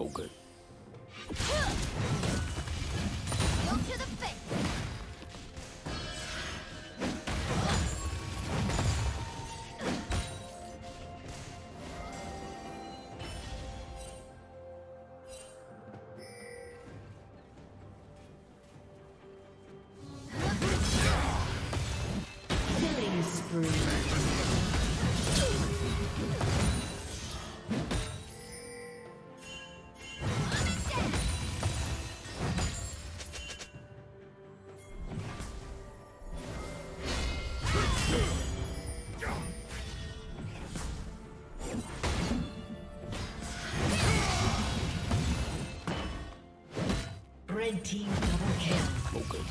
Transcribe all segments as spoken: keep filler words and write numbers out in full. Okay. Go to the face! Red team double kill. Okay.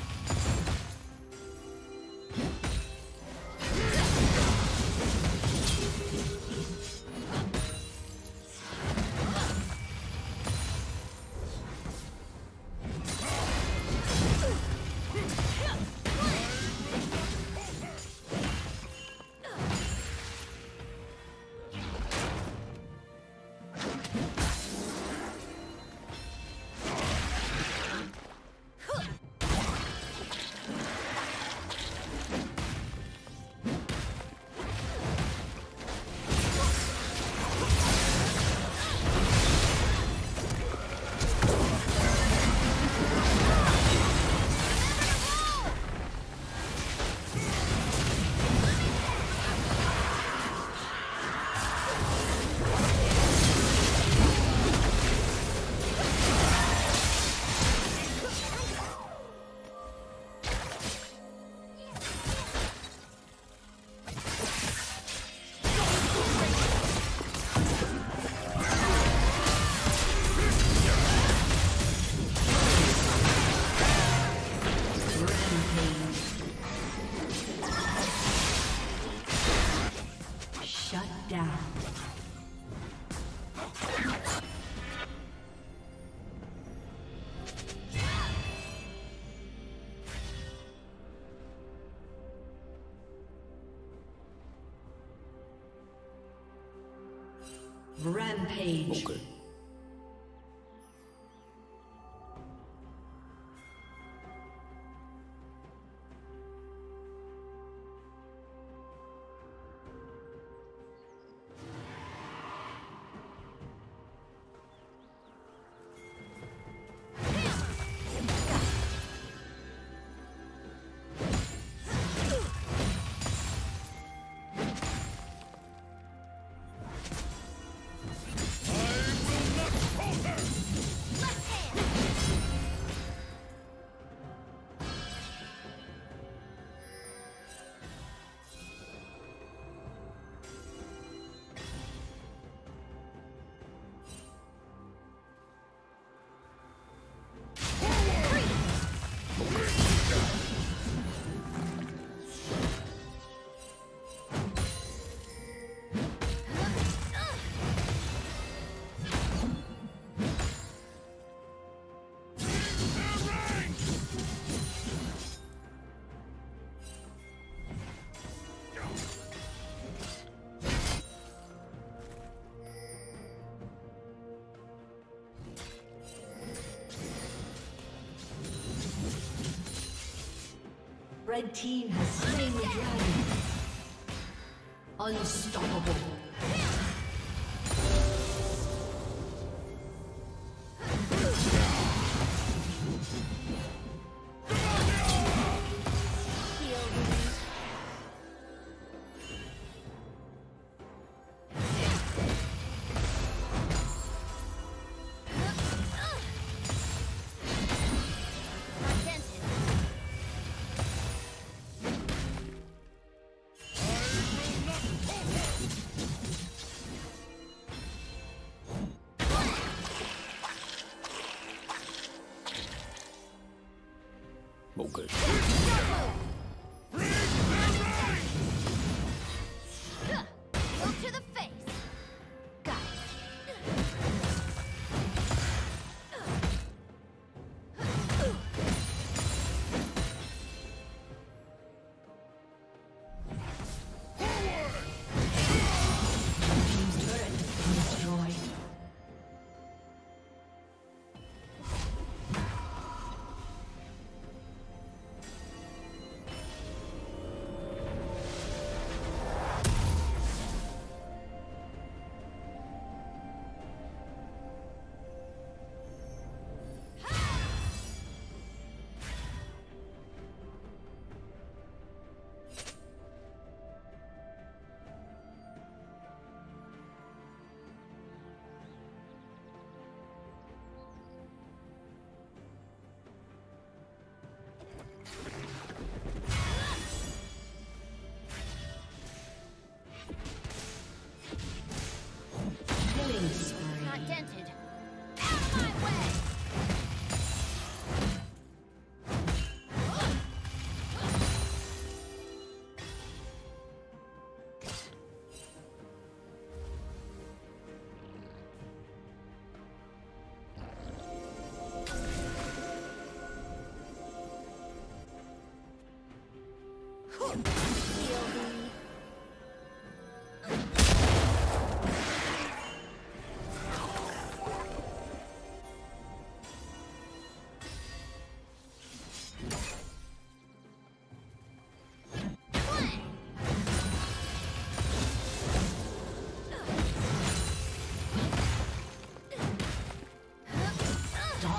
Rampage. Okay. Red team has slain the dragon. Unstoppable.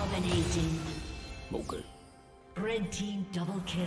Dominating. Okay. Red team double kill.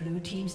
Blue team's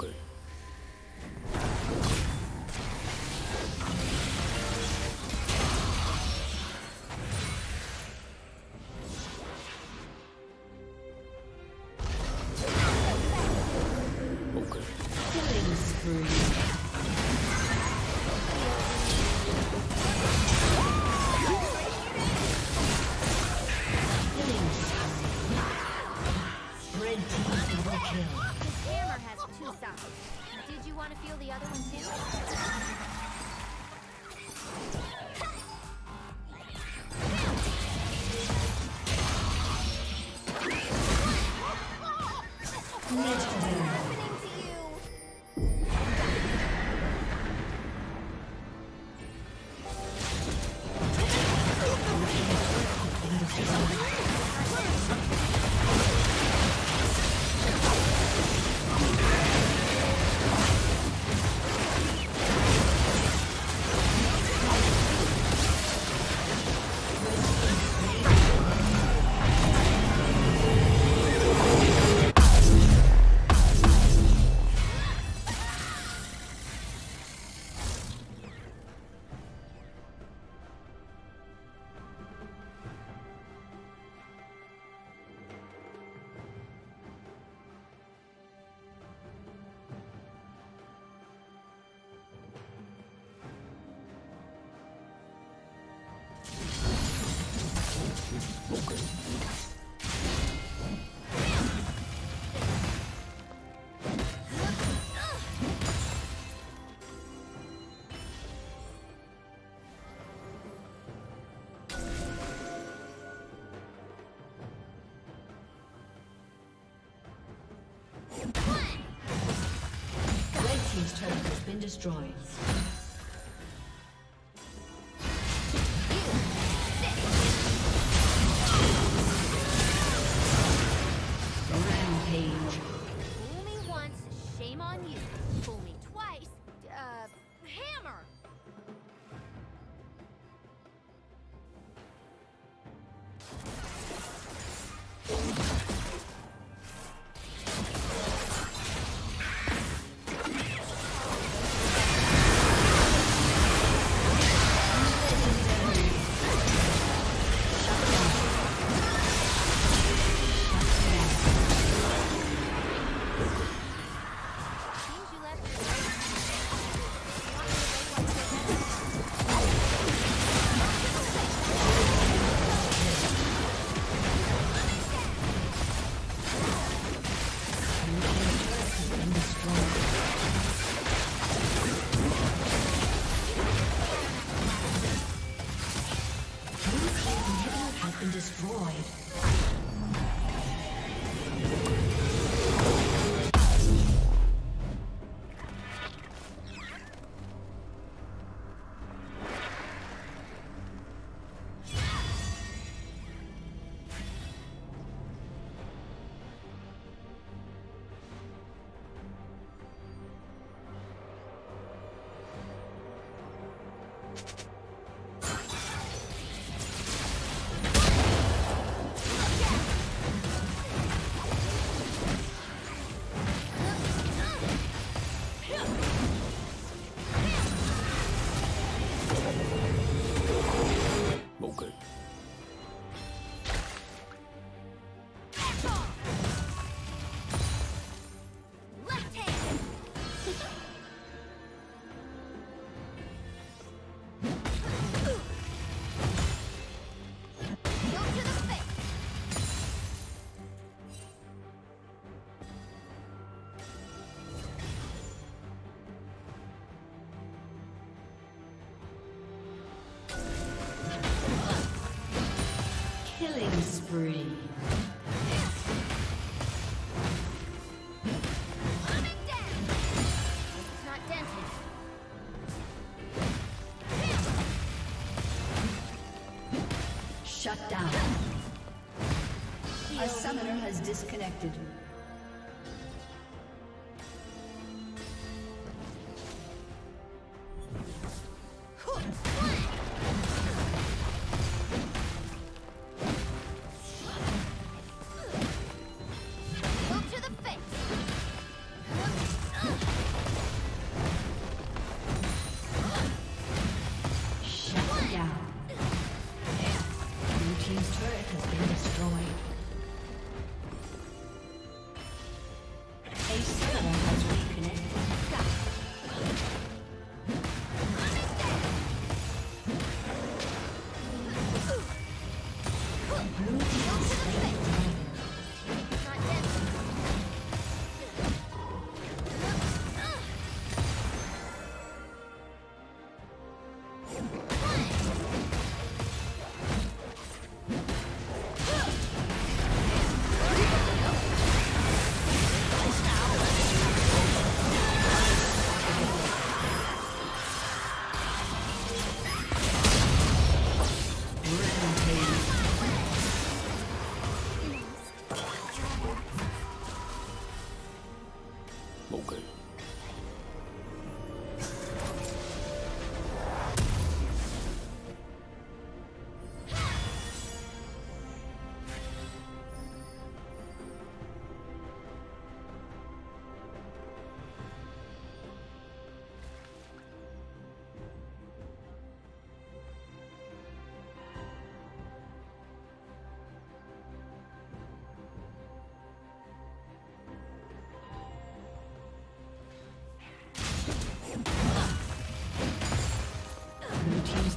Okay. Destroyed. Rampage. Fool me once, shame on you. Fool me twice, uh, hammer. Killing spree. A summoner has disconnected.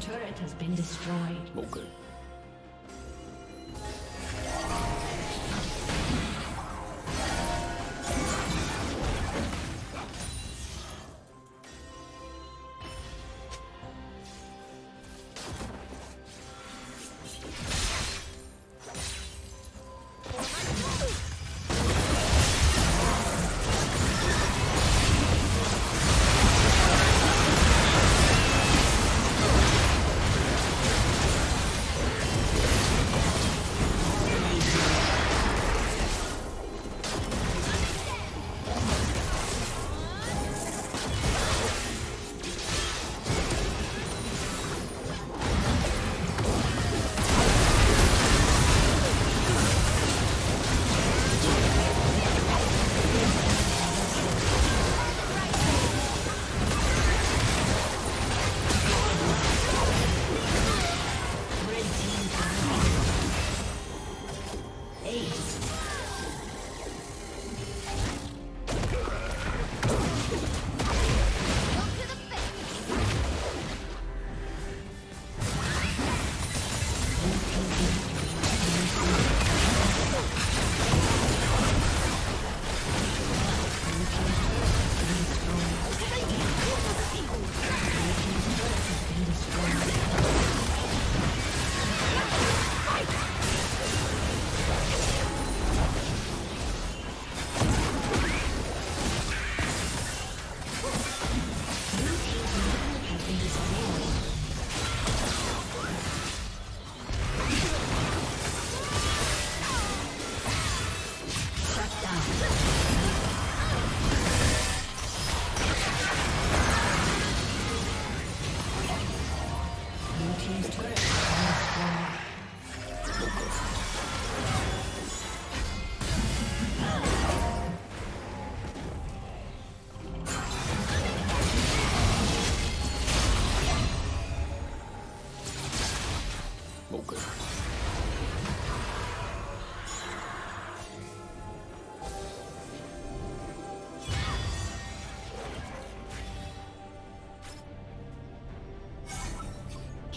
Turret has been destroyed. Okay.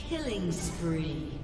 Killing spree.